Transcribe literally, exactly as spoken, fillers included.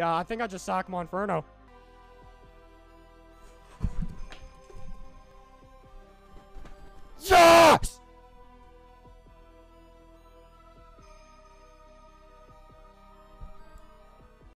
Yeah, I think I just socked Monferno.